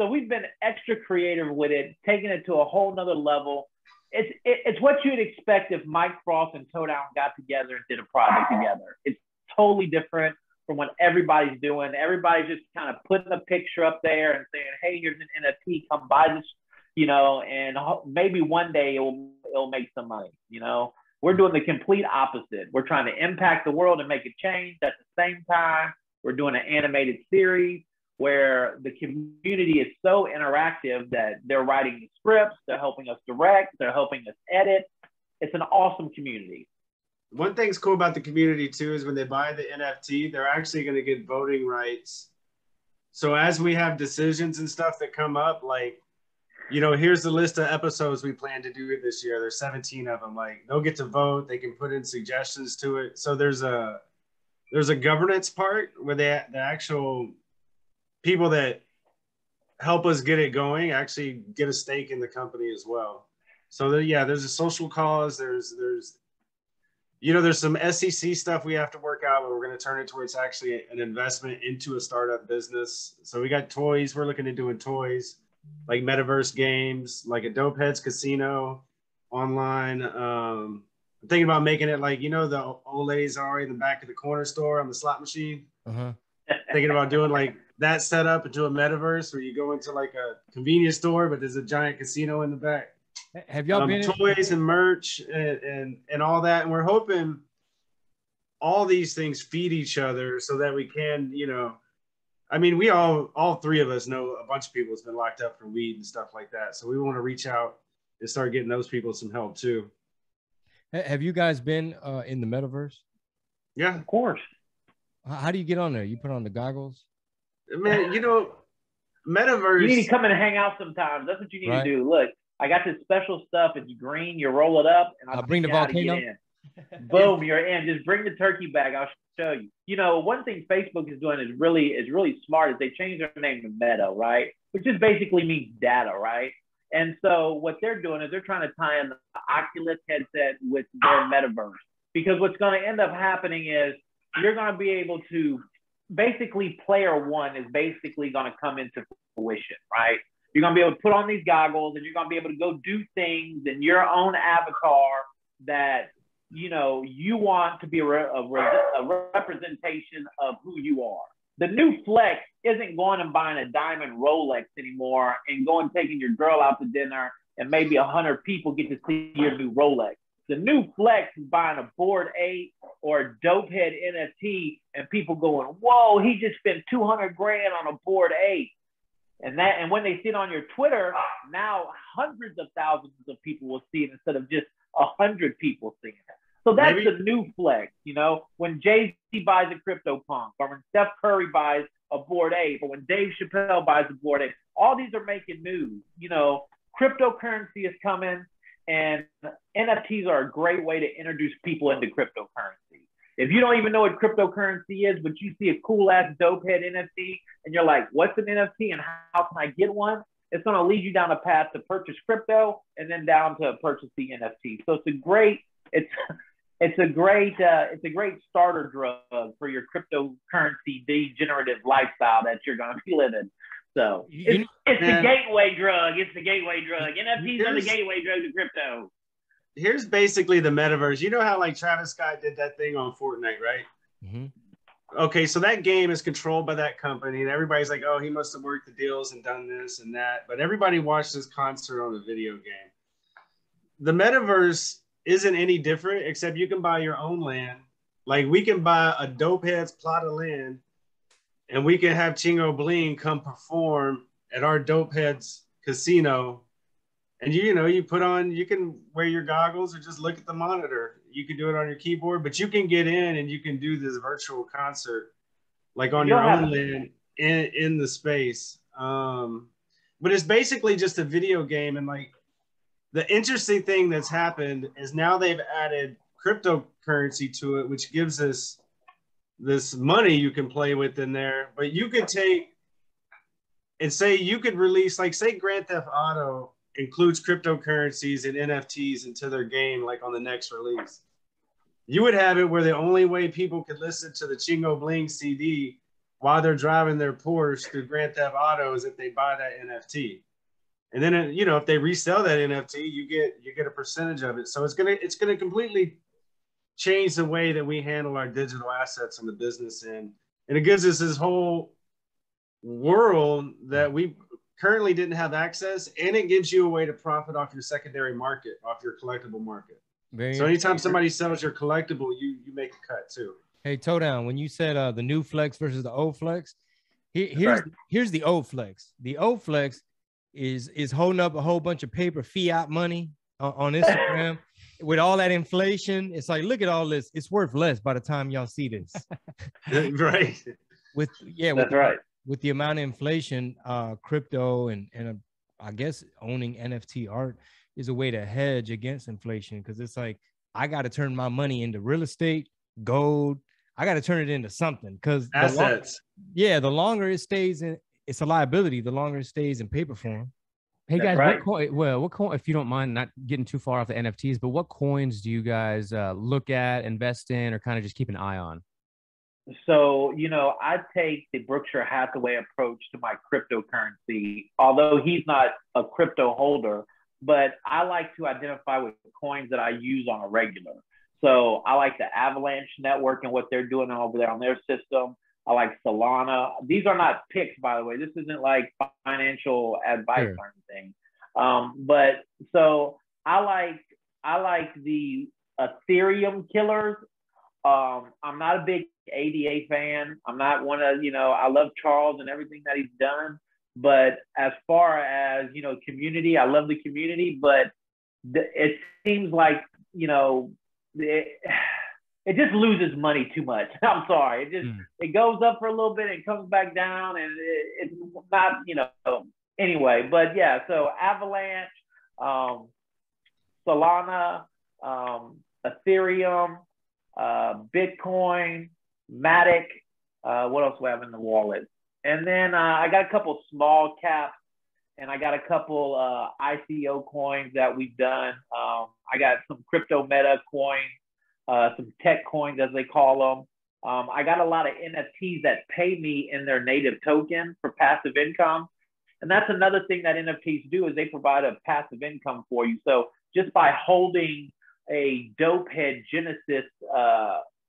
So we've been extra creative with it, taking it to a whole nother level. It's what you'd expect if Mike Frost and Tow Down got together and did a project together. It's totally different from what everybody's doing. Everybody's just kind of putting a picture up there and saying, hey, here's an NFT, come buy this, you know, and maybe one day it'll make some money, you know. We're doing the complete opposite. We're trying to impact the world and make a change. At the same time, we're doing an animated series. where the community is so interactive that they're writing the scripts, they're helping us direct, they're helping us edit. It's an awesome community. One thing's cool about the community too is when they buy the NFT, they're actually going to get voting rights. So as we have decisions and stuff that come up, like, you know, here's the list of episodes we plan to do this year. There's 17 of them. Like, they'll get to vote. They can put in suggestions to it. So there's a governance part where they, the actual people that help us get it going actually get a stake in the company as well. So there, yeah, there's a social cause. There's you know, there's some SEC stuff we have to work out, but we're going to turn it towards actually an investment into a startup business. So we got toys. We're looking at doing toys, like metaverse games, like a Dopeheads casino online. I'm thinking about making it like, you know, the old ladies are already in the back of the corner store on the slot machine. Thinking about doing like that setup into a metaverse where you go into like a convenience store, but there's a giant casino in the back. Have y'all been toys and merch and all that, and we're hoping all these things feed each other so that we can, you know, I mean, we all three of us know a bunch of people that's been locked up for weed and stuff like that, so we want to reach out and start getting those people some help too. Have you guys been in the metaverse? Yeah, of course. How do you get on there? You put on the goggles, man. You know, metaverse, you need to come and hang out sometimes. That's what you need, right? To do. Look, I got this special stuff. It's green. You roll it up, and I'll bring the volcano. Boom, you're in. Just bring the turkey bag. I'll show you. You know, one thing Facebook is doing is really smart. Is they changed their name to Meta, right? Which just basically means data, right? And so what they're doing is they're trying to tie in the Oculus headset with their metaverse, because what's going to end up happening is you're going to be able to basically, player one is basically going to come into fruition, right? You're going to be able to put on these goggles, and you're going to be able to go do things in your own avatar that, you know, you want to be a representation of who you are. The new flex isn't going and buying a diamond Rolex anymore and going taking your girl out to dinner and maybe 100 people get to see your new Rolex. The new flex is buying a Bored Ape or a Dopehead NFT and people going, whoa, he just spent 200 grand on a Bored Ape. And when they see it on your Twitter, now hundreds of thousands of people will see it instead of just 100 people seeing it. So that's the new flex, you know. When Jay-Z buys a CryptoPunk, or when Steph Curry buys a Bored Ape, or when Dave Chappelle buys a Bored Ape, all these are making news. You know, cryptocurrency is coming, and NFTs are a great way to introduce people into cryptocurrency. If you don't even know what cryptocurrency is, but you see a cool-ass Dopehead NFT, and you're like, what's an NFT and how can I get one? It's going to lead you down a path to purchase crypto and then down to purchase the NFT. So it's a great starter drug for your cryptocurrency degenerative lifestyle that you're going to be living. So it's the gateway drug. It's the gateway drug. NFTs are the gateway drug to crypto. Here's basically the metaverse. You know how like Travis Scott did that thing on Fortnite, right? Mm-hmm. Okay, so that game is controlled by that company, and everybody's like, oh, he must have worked the deals and done this and that. But everybody watched this concert on a video game. The metaverse isn't any different, except you can buy your own land. Like, we can buy a Dopehead's plot of land, and we can have Chingo Bling come perform at our Dopehead's casino. And you know, you put on, you can wear your goggles or just look at the monitor. You can do it on your keyboard, but you can get in and you can do this virtual concert, like on your own land in the space. But it's basically just a video game. And like, the interesting thing that's happened is now they've added cryptocurrency to it, which gives us this money you can play with in there. But you could take and say you could release, like, say Grand Theft Auto includes cryptocurrencies and NFTs into their game, like on the next release. You would have it where the only way people could listen to the Chingo Bling CD while they're driving their Porsche through Grand Theft Auto is if they buy that NFT. And then, you know, if they resell that NFT, you get a percentage of it. So it's gonna completely change the way that we handle our digital assets on the business end. And it gives us this whole world that we currently didn't have access, and it gives you a way to profit off your secondary market, off your collectible market. So anytime somebody sells your collectible, you make a cut too. Hey, Tow Down, when you said the new flex versus the old flex, Here's the old flex. The old flex is holding up a whole bunch of paper fiat money on Instagram with all that inflation. It's like, look at all this. It's worth less by the time y'all see this. Right. With the amount of inflation, crypto and I guess owning NFT art is a way to hedge against inflation, because it's like, I got to turn my money into real estate, gold. I got to turn it into something, because assets. The longer it stays in, it's a liability. The longer it stays in paper form. Hey guys, right. what coin, if you don't mind not getting too far off the NFTs, but what coins do you guys look at, invest in, or kind of just keep an eye on? So, you know, I take the Berkshire Hathaway approach to my cryptocurrency, although he's not a crypto holder, but I like to identify with coins that I use on a regular. So I like the Avalanche network and what they're doing over there on their system. I like Solana. These are not picks, by the way. This isn't like financial advice or anything. But so I like the Ethereum killers. I'm not a big ADA fan. I'm not one of, you know, I love Charles and everything that he's done. But as far as, you know, community, I love the community, but it seems like, you know, it just loses money too much. I'm sorry. It just, it goes up for a little bit and comes back down, and it's not, you know, anyway, but yeah. So Avalanche, Solana, Ethereum, Bitcoin, Matic, what else do I have in the wallet? And then I got a couple small caps, and I got a couple ICO coins that we've done. I got some crypto meta coins, some tech coins as they call them. I got a lot of NFTs that pay me in their native token for passive income. And that's another thing that NFTs do, is they provide a passive income for you. So just by holding a Dopehead Genesis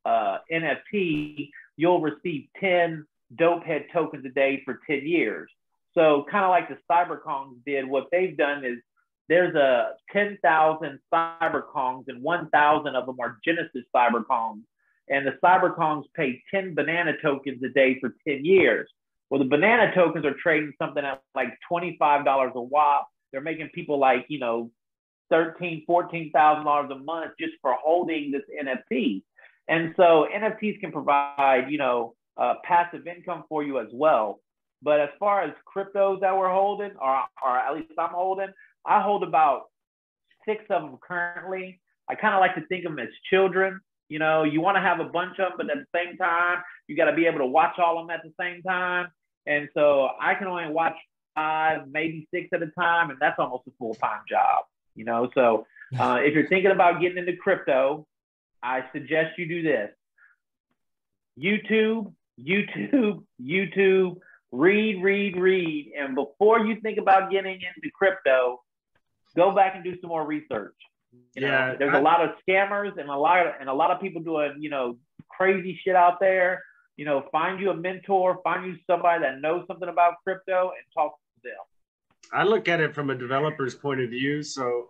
NFT, you'll receive 10 Dopehead tokens a day for 10 years. So kind of like the Cyber Kongs did, what they've done is there's a 10,000 Cyber Kongs, and 1,000 of them are Genesis Cyber Kongs. And the Cyber Kongs pay 10 banana tokens a day for 10 years. Well, the banana tokens are trading something at like $25 a wop. They're making people like, you know, $13,000, $14,000 a month just for holding this NFT. And so NFTs can provide, you know, passive income for you as well. But as far as cryptos that we're holding, or at least I'm holding, I hold about 6 of them currently. I kind of like to think of them as children. You know, you want to have a bunch of them, but at the same time, you got to be able to watch all of them at the same time. And so I can only watch 5, maybe 6 at a time, and that's almost a full-time job. You know, so if you're thinking about getting into crypto, I suggest you do this. YouTube, read. And before you think about getting into crypto, go back and do some more research. You know, there's a lot of scammers and a lot of people doing, you know, crazy shit out there. You know, find you a mentor, find you somebody that knows something about crypto and talk to them. I look at it from a developer's point of view. So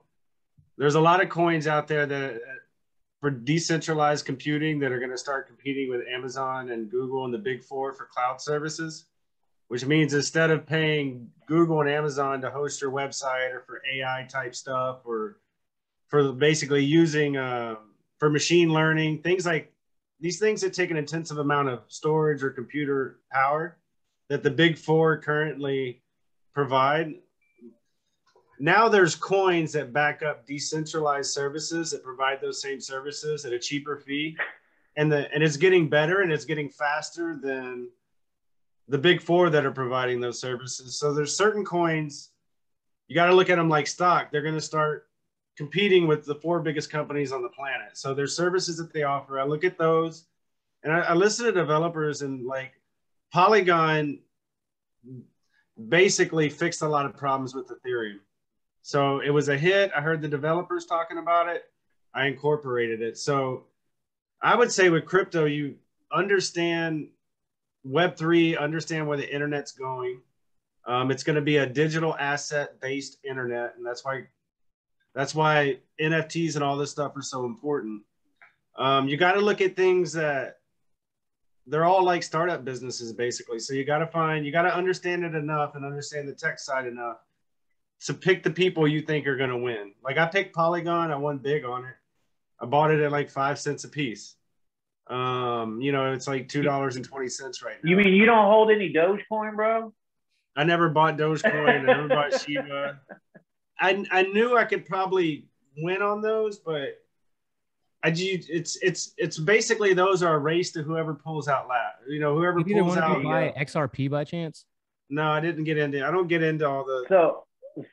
there's a lot of coins out there that for decentralized computing that are going to start competing with Amazon and Google and the big four for cloud services, which means instead of paying Google and Amazon to host your website or for AI type stuff, or for basically using for machine learning, things like these things that take an intensive amount of storage or computer power that the big four currently provide. Now there's coins that back up decentralized services that provide those same services at a cheaper fee, and it's getting better and it's getting faster than the big four that are providing those services. So there's certain coins, you got to look at them like stock. They're going to start competing with the 4 biggest companies on the planet. So there's services that they offer. I look at those, and I listen to developers, and like Polygon basically fixed a lot of problems with Ethereum. So it was a hit. I heard the developers talking about it. I incorporated it. So I would say with crypto, you understand Web3, understand where the internet's going. It's going to be a digital asset-based internet, and that's why NFTs and all this stuff are so important. You got to look at things that they're all like startup businesses basically. So you got to find, you got to understand it enough and understand the tech side enough to pick the people you think are going to win. Like I picked Polygon. I won big on it. I bought it at like 5 cents a piece. You know, it's like $2.20 right now. You mean you don't hold any Dogecoin, bro? I never bought Dogecoin. I never bought Shiba. I knew I could probably win on those, but it's basically those are a race to whoever pulls out last. You know, whoever pulls out. Did you buy XRP by chance? No, I didn't get into. I don't get into all the.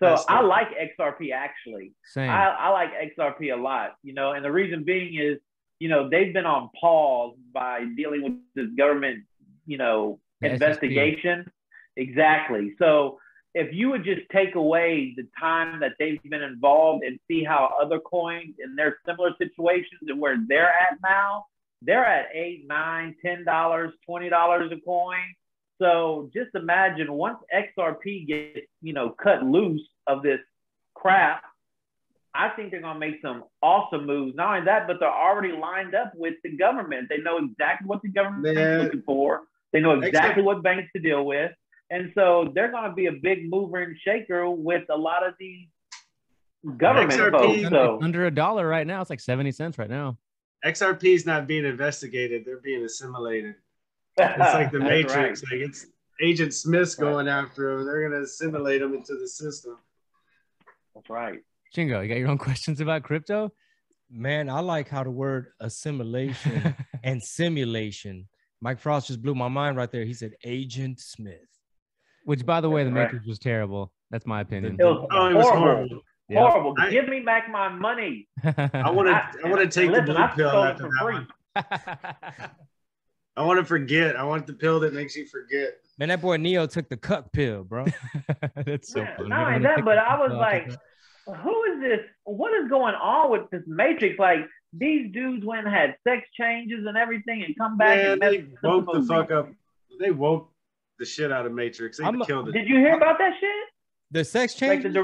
So I like XRP actually. Same. I like XRP a lot. You know, and the reason being is, you know, they've been on pause by dealing with this government, you know, investigation. SSP. Exactly. So if you would just take away the time that they've been involved and see how other coins in their similar situations and where they're at now, they're at $8, $9, $10, $20 a coin. So just imagine once XRP gets, you know, cut loose of this crap, I think they're going to make some awesome moves. Not only that, but they're already lined up with the government. They know exactly what the government is looking for. They know exactly what banks to deal with. And so they're going to be a big mover and shaker with a lot of these government folks. So. Under $1 right now. It's like 70 cents right now. XRP is not being investigated. They're being assimilated. It's like the Matrix. Right. Like it's Agent Smith's going after them. They're going to assimilate them into the system. That's right. Chingo, you got your own questions about crypto? Man, I like how the word assimilation and simulation. Mike Frost just blew my mind right there. He said Agent Smith. Which, by the way, the Matrix was terrible. That's my opinion. It was horrible. Yeah. Horrible. Give me back my money. I want to take the blue pill after that one. I want to forget. I want the pill that makes you forget. Man, that boy Neo took the cuck pill, bro. That's so funny. Not only that, but I was like, who is this? What is going on with this Matrix? Like, these dudes went and had sex changes and everything and come back. Yeah, and they woke the fuck up. They woke the shit out of Matrix. They killed it. Did you hear about that shit? The sex changes?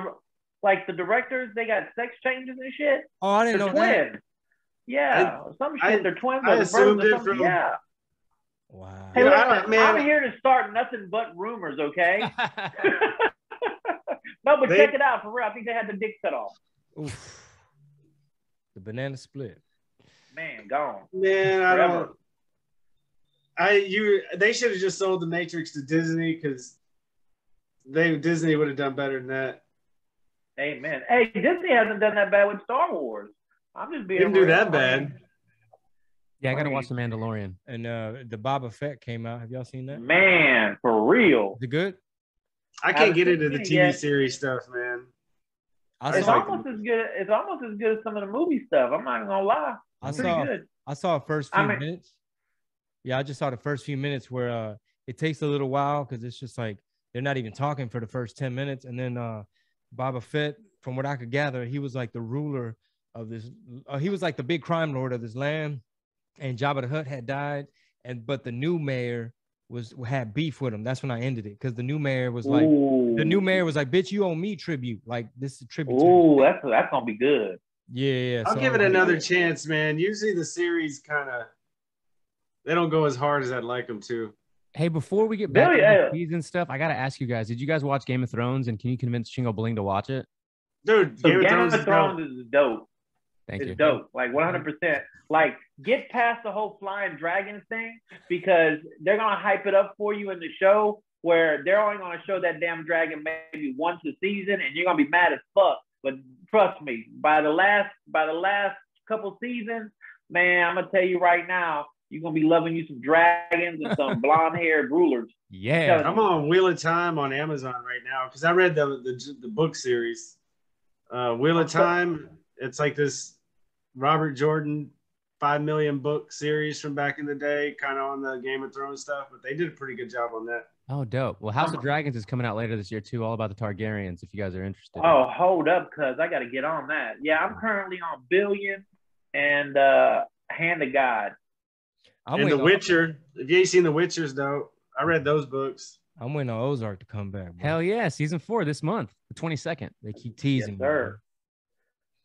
Like the directors, they got sex changes and shit? Oh, I didn't know that. Yeah, some shit. They're twins. I assumed it from... Yeah. Wow. Hey, listen, I'm here to start nothing but rumors, okay? No, but check it out, for real. I think they had the dick cut off. Oof. The banana split. Man, gone. Man, I don't... they should have just sold the Matrix to Disney because Disney would have done better than that. Amen. Hey, Disney hasn't done that bad with Star Wars. I'm just being didn't do that bad. Yeah, I gotta watch The Mandalorian and the Boba Fett came out. Have y'all seen that? Man, for real. Is it good? I can't get into the TV series stuff, man. It's almost as good. It's almost as good as some of the movie stuff. I'm not gonna lie. It's pretty good. I saw the first few minutes. Yeah, I just saw the first few minutes where it takes a little while because it's just like they're not even talking for the first 10 minutes. And then Boba Fett, from what I could gather, he was like the ruler of this. He was like the big crime lord of this land. And Jabba the Hutt had died. But the new mayor had beef with him. That's when I ended it because the new mayor was like, ooh. The new mayor was like, bitch, you owe me tribute. Like, this is a tribute. Oh, that's going to be good. Yeah. I'll give it another chance, man. Usually the series kind of. They don't go as hard as I'd like them to. Hey, before we get back to the season stuff, I got to ask you guys, did you guys watch Game of Thrones? And can you convince Chingo Bling to watch it? Dude, Game of Thrones is dope. It's dope. Like 100%. Like, get past the whole flying dragons thing because they're going to hype it up for you in the show where they're only going to show that damn dragon maybe once a season and you're going to be mad as fuck. But trust me, by the last couple seasons, man, I'm going to tell you right now, you're going to be loving you some dragons and some blonde-haired rulers. Yeah. I'm on Wheel of Time on Amazon right now because I read the book series. Wheel of Time, it's like this Robert Jordan 5 million book series from back in the day, kind of on the Game of Thrones stuff, but they did a pretty good job on that. Oh, dope. Well, House of Dragons is coming out later this year, too, all about the Targaryens, if you guys are interested. Oh, hold up, cuz I got to get on that. Yeah, I'm currently on Billion and Hand of God. And The Witcher. If you ain't seen The Witcher's dope, I read those books. I'm waiting on Ozark to come back. Bro. Hell yeah, season 4 this month, the 22nd. They keep teasing. Yes, sir.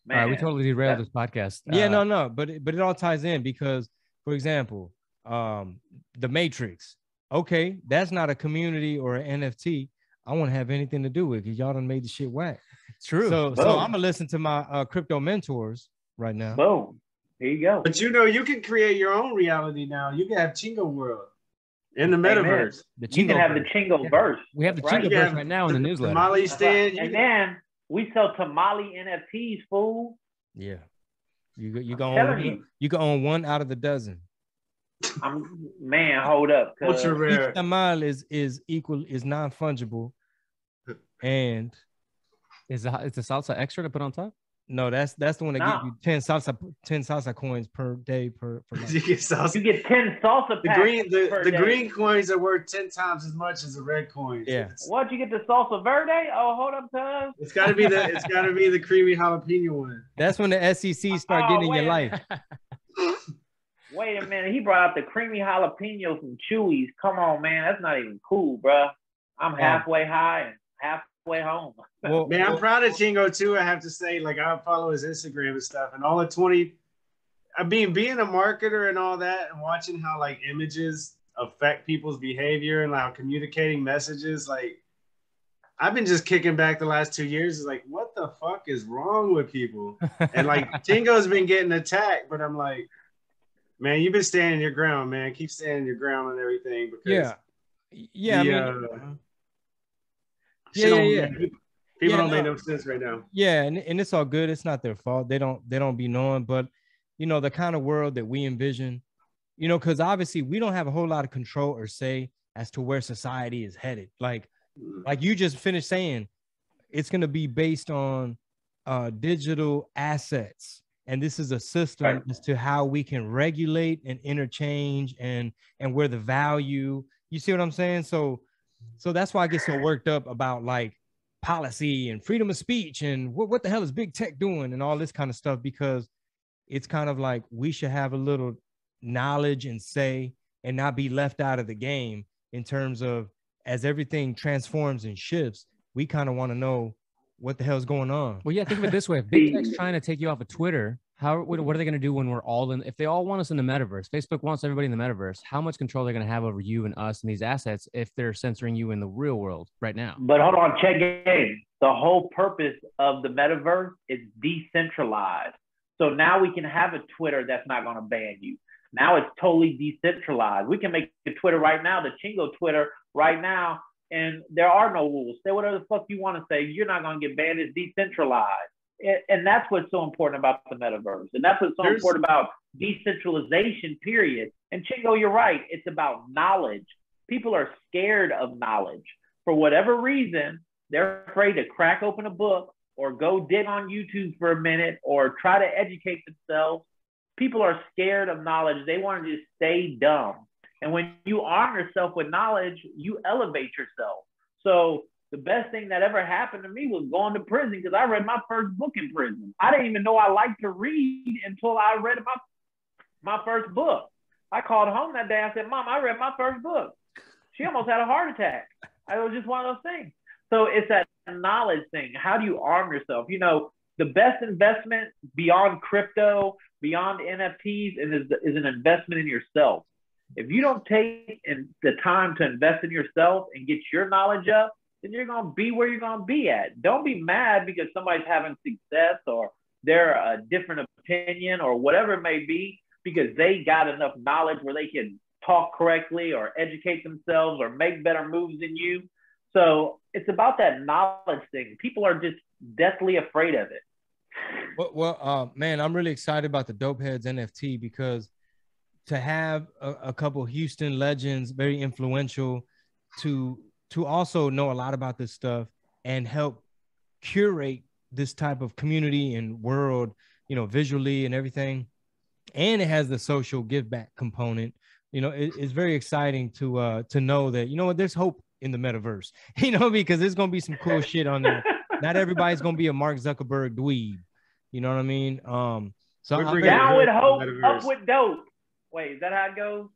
Man. All right, we totally derailed this podcast. Yeah, no, but it all ties in because, for example, The Matrix. Okay, that's not a community or an NFT. I won't have anything to do with it because y'all done made the shit whack. True. So I'm gonna listen to my crypto mentors right now. Boom. There you go. But you know, you can create your own reality now. You can have Chingo World in the metaverse. The you can have the Chingo verse. Yeah. We have the Chingo verse right now in the newsletter. Tamale stand. Right. And then we sell tamale NFTs, fool. Yeah. You can own one out of the dozen. Man, hold up. Ultra rare. Each tamale is non-fungible, and is the salsa extra to put on top? No, that's the one that gives you 10 salsa coins per day per month. You get 10 salsa packs. The green coins are worth 10 times as much as the red coins. Yeah. Why'd you get the salsa verde? Oh, hold up, cuz. It's gotta be the creamy jalapeno one. That's when the SEC start getting in your life. Wait a minute. He brought up the creamy jalapeno from Chewy's. Come on, man. That's not even cool, bro. I'm halfway high and halfway home. Well, man, I'm proud of Chingo, too, I have to say. Like, I follow his Instagram and stuff. And all the 20... I mean, being a marketer and all that and watching how, like, images affect people's behavior and how communicating messages, like... I've been just kicking back the last 2 years. Is like, what the fuck is wrong with people? And, like, Chingo's been getting attacked, but I'm like... Man, you've been standing your ground, man. Keep standing your ground and everything. Because people don't make no sense right now. Yeah, and it's all good. It's not their fault. They don't be knowing. But you know the kind of world that we envision, you know, because obviously we don't have a whole lot of control or say as to where society is headed. Like you just finished saying, it's going to be based on digital assets. And this is a system as to how we can regulate and interchange and where the value, you see what I'm saying? So that's why I get so worked up about like policy and freedom of speech and what the hell is big tech doing and all this kind of stuff, because it's kind of like we should have a little knowledge and say and not be left out of the game in terms of as everything transforms and shifts, we kind of want to know what the hell's going on. Well, yeah, think of it this way. If big tech's trying to take you off of Twitter, what are they going to do when we're all in? If they all want us in the metaverse, Facebook wants everybody in the metaverse, how much control are they going to have over you and us and these assets if they're censoring you in the real world right now? But hold on, check in. The whole purpose of the metaverse is decentralized. So now we can have a Twitter that's not going to ban you. Now it's totally decentralized. We can make the Twitter right now, the Chingo Twitter right now, and there are no rules. Say whatever the fuck you want to say. You're not going to get banned. It's decentralized. And that's what's so important about the metaverse. And that's what's so important about decentralization, period. And Chingo, you're right. It's about knowledge. People are scared of knowledge. For whatever reason, they're afraid to crack open a book or go dig on YouTube for a minute or try to educate themselves. People are scared of knowledge. They want to just stay dumb. And when you arm yourself with knowledge, you elevate yourself. So the best thing that ever happened to me was going to prison, because I read my first book in prison. I didn't even know I liked to read until I read my first book. I called home that day. I said, Mom, I read my first book. She almost had a heart attack. It was just one of those things. So it's that knowledge thing. How do you arm yourself? You know, the best investment beyond crypto, beyond NFTs is an investment in yourself. If you don't take the time to invest in yourself and get your knowledge up, then you're going to be where you're going to be at. Don't be mad because somebody's having success or they're a different opinion or whatever it may be, because they got enough knowledge where they can talk correctly or educate themselves or make better moves than you. So it's about that knowledge thing. People are just deathly afraid of it. Well, man, I'm really excited about the Dopeheads NFT, because to have a couple Houston legends, very influential, to also know a lot about this stuff and help curate this type of community and world, you know, visually and everything. And it has the social give back component. You know, it's very exciting to know that, you know what, there's hope in the metaverse, you know, because there's going to be some cool shit on there. Not everybody's going to be a Mark Zuckerberg dweeb. You know what I mean? So I'm down with hope, up with dope. Wait, is that how it goes?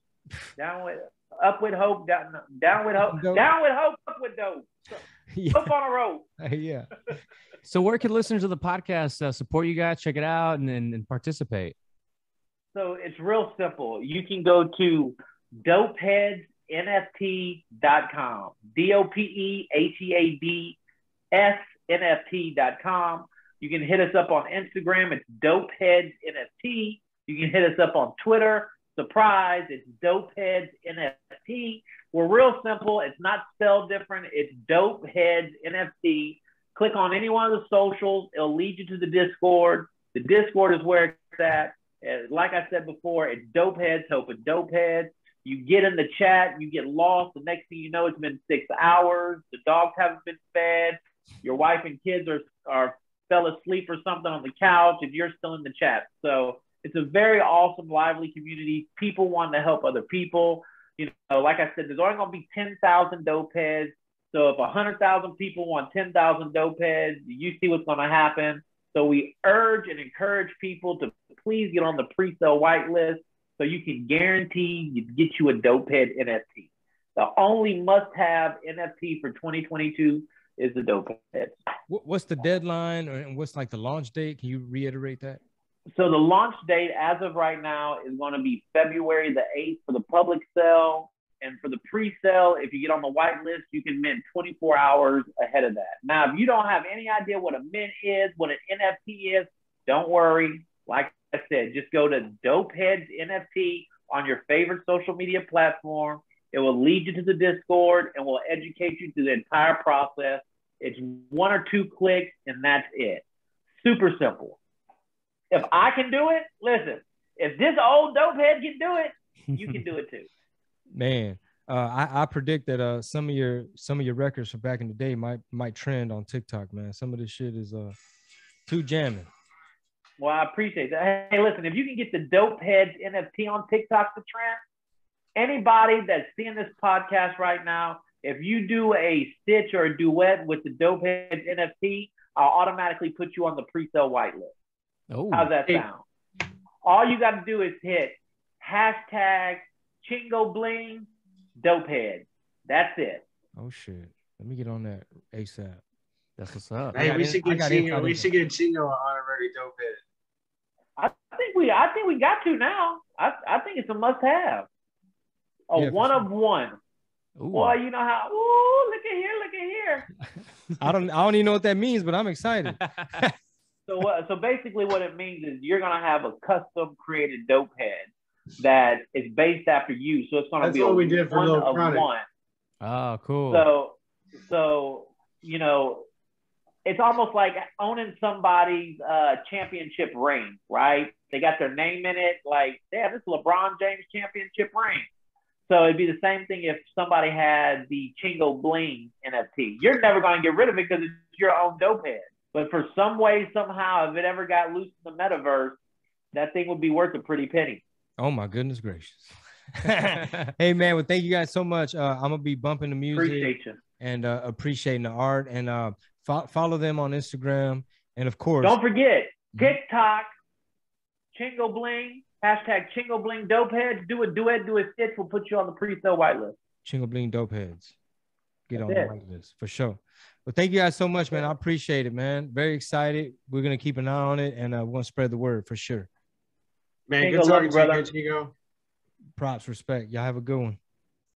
Down with, up with hope, down with hope, down with hope, up with dope. Hope on a rope. Yeah. So where can listeners of the podcast support you guys, check it out, and participate? So it's real simple. You can go to dopeheadsnft.com, dopeheadsnft.com. You can hit us up on Instagram. It's dopeheadsnft. You can hit us up on Twitter. Surprise, it's dopeheadsnft. We're real simple. It's not spelled different. It's dopeheadsnft. Click on any one of the socials. It'll lead you to the Discord. The Discord is where it's at. Like I said before, it's Dopeheads helping Dopeheads. You get in the chat, you get lost. The next thing you know, it's been 6 hours. The dogs haven't been fed. Your wife and kids are fell asleep or something on the couch, and you're still in the chat. So it's a very awesome, lively community. People want to help other people. You know, like I said, there's only going to be 10,000 Dopeheads. So if 100,000 people want 10,000 Dopeheads, you see what's going to happen. So we urge and encourage people to please get on the pre-sale whitelist so you can guarantee you get you a Dopehead NFT. The only must-have NFT for 2022 is the Dopehead. What's the deadline and what's like the launch date? Can you reiterate that? So the launch date as of right now is going to be February the 8th for the public sale. And for the pre-sale, if you get on the whitelist, you can mint 24 hours ahead of that. Now, if you don't have any idea what a mint is, what an NFT is, don't worry. Like I said, just go to Dopeheads NFT on your favorite social media platform. It will lead you to the Discord and will educate you through the entire process. It's 1 or 2 clicks, and that's it. Super simple. If I can do it, listen, if this old Dopehead can do it, you can do it too. Man, I predict that some of your records from back in the day might trend on TikTok, man. Some of this shit is too jamming. Well, I appreciate that. Hey, listen, if you can get the Dopeheads NFT on TikTok to trend, anybody that's seeing this podcast right now, if you do a stitch or a duet with the Dopeheads NFT, I'll automatically put you on the pre-sale whitelist. Oh, how's that sound? Hey. All you got to do is hit hashtag Chingo Bling, Dopehead. That's it. Oh shit! Let me get on that ASAP. That's what's up. Hey, we should get Chingo an honorary Dopehead. I think we got to now. I think it's a must-have. A yeah, one of one. Ooh. Boy, you know how? Ooh, look at here. I don't even know what that means, but I'm excited. So basically, what it means is you're gonna have a custom created Dopehead that is based after you, so it's going to be what we did for Lil Chronic. Oh, cool. So you know, it's almost like owning somebody's championship ring, right? They got their name in it, like, yeah, this is LeBron James championship ring. So it'd be the same thing if somebody had the Chingo Bling NFT. You're never going to get rid of it because it's your own Dopehead. But for some way, somehow, if it ever got loose in the metaverse, that thing would be worth a pretty penny. Oh, my goodness gracious. Hey, man, well, thank you guys so much. I'm going to be bumping the music. Appreciate you. And appreciating the art. And follow them on Instagram. And, of course, don't forget, TikTok, Chingo Bling, hashtag Chingo Bling Dopeheads. Do a duet, do a stitch. We'll put you on the pre-sale whitelist. Chingo Bling Dopeheads. Get on the whitelist for sure. Well, thank you guys so much, man. I appreciate it, man. Very excited. We're going to keep an eye on it, and we're going to spread the word for sure. Man, Chingo, good talking to you, brother. Props, respect. Y'all have a good one.